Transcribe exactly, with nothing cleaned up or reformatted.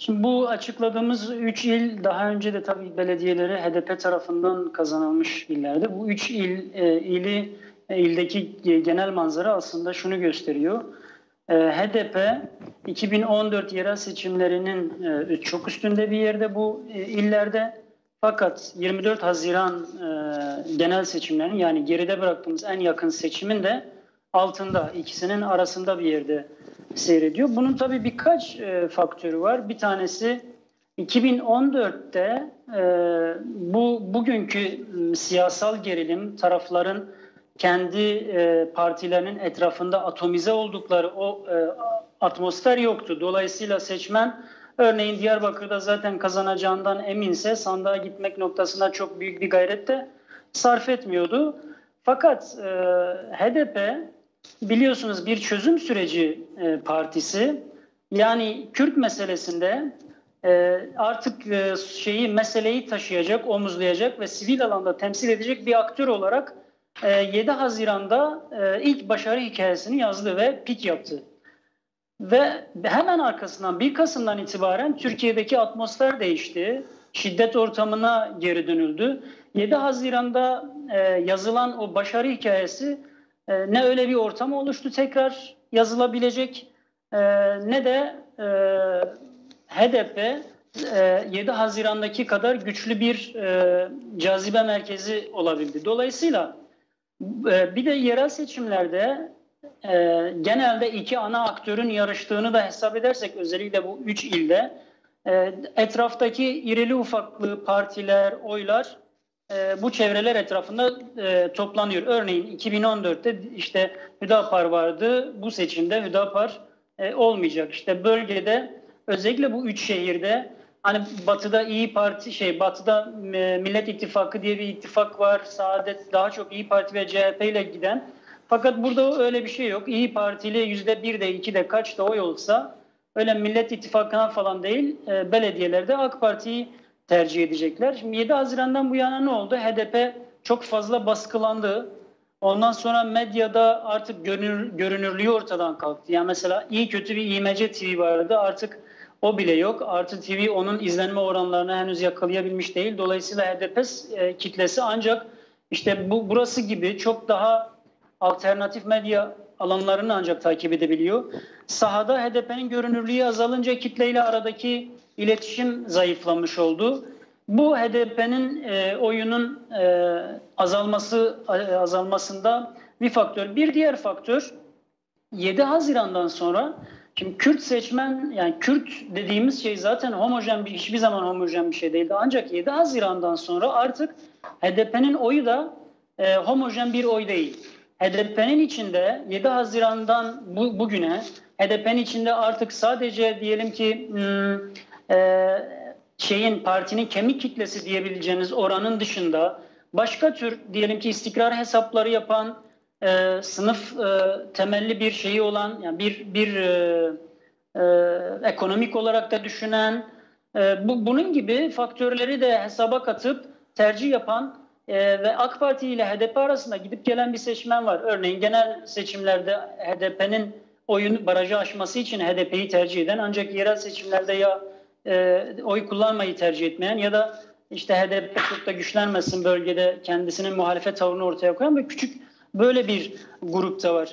Şimdi bu açıkladığımız üç il daha önce de tabii belediyeleri H D P tarafından kazanılmış illerde. Bu üç il e, ili e, ildeki genel manzara aslında şunu gösteriyor. E, H D P iki bin on dört yerel seçimlerinin e, çok üstünde bir yerde bu e, illerde. Fakat yirmi dört Haziran e, genel seçimlerinin, yani geride bıraktığımız en yakın seçimin de altında, ikisinin arasında bir yerde seyrediyor. Bunun tabii birkaç e, faktörü var. Bir tanesi iki bin on dörtte e, bu bugünkü siyasal gerilim, tarafların kendi e, partilerinin etrafında atomize oldukları o e, atmosfer yoktu. Dolayısıyla seçmen, örneğin Diyarbakır'da zaten kazanacağından eminse sandığa gitmek noktasında çok büyük bir gayret de sarf etmiyordu. Fakat e, H D P biliyorsunuz bir çözüm süreci e, partisi. Yani Kürt meselesinde e, artık e, şeyi meseleyi taşıyacak, omuzlayacak ve sivil alanda temsil edecek bir aktör olarak e, yedi Haziran'da e, ilk başarı hikayesini yazdı ve pik yaptı. Ve hemen arkasından bir Kasım'dan itibaren Türkiye'deki atmosfer değişti. Şiddet ortamına geri dönüldü. yedi Haziran'da e, yazılan o başarı hikayesi e, ne öyle bir ortam oluştu tekrar yazılabilecek e, ne de e, H D P e, yedi Haziran'daki kadar güçlü bir e, cazibe merkezi olabildi. Dolayısıyla e, bir de yerel seçimlerde e, genelde iki ana aktörün yarıştığını da hesap edersek, özellikle bu üç ilde e, etraftaki irili ufaklı partiler, oylar E, bu çevreler etrafında e, toplanıyor. Örneğin iki bin on dörtte işte Hüdapar vardı. Bu seçimde Hüdapar e, olmayacak. İşte bölgede, özellikle bu üç şehirde, hani batıda İyi Parti şey batıda e, Millet İttifakı diye bir ittifak var. Saadet daha çok İyi Parti ve C H P ile giden. Fakat burada öyle bir şey yok. İyi Partili yüzde birde ikide kaç da oy olsa öyle Millet İttifakı'na falan değil, e, belediyelerde AK Parti'yi tercih edecekler. Şimdi yedi Haziran'dan bu yana ne oldu? H D P çok fazla baskılandı. Ondan sonra medyada artık görünür, görünürlüğü ortadan kalktı. Yani mesela iyi kötü bir İ M C T V vardı. Artık o bile yok. Artı T V onun izlenme oranlarını henüz yakalayabilmiş değil. Dolayısıyla H D P e, kitlesi ancak işte bu burası gibi çok daha alternatif medya alanlarını ancak takip edebiliyor. Sahada H D P'nin görünürlüğü azalınca kitleyle aradaki İletişim zayıflamış oldu. Bu H D P'nin e, oyunun e, azalması e, azalmasında bir faktör. Bir diğer faktör, yedi Haziran'dan sonra şimdi Kürt seçmen, yani Kürt dediğimiz şey zaten homojen bir, hiçbir zaman homojen bir şey değildi. Ancak yedi Haziran'dan sonra artık H D P'nin oyu da e, homojen bir oy değil. H D P'nin içinde yedi Haziran'dan bu, bugüne H D P'nin içinde artık sadece diyelim ki hmm, Ee, şeyin partinin kemik kitlesi diyebileceğiniz oranın dışında başka tür diyelim ki istikrar hesapları yapan e, sınıf e, temelli bir şeyi olan, yani bir bir e, e, ekonomik olarak da düşünen e, bu, bunun gibi faktörleri de hesaba katıp tercih yapan e, ve AK Parti ile H D P arasında gidip gelen bir seçmen var. Örneğin genel seçimlerde H D P'nin oyun barajı aşması için H D P'yi tercih eden, ancak yerel seçimlerde ya E, oy kullanmayı tercih etmeyen ya da işte H D P çok da güçlenmesin bölgede kendisinin muhalefet tavrını ortaya koyan ve küçük böyle bir grupta var.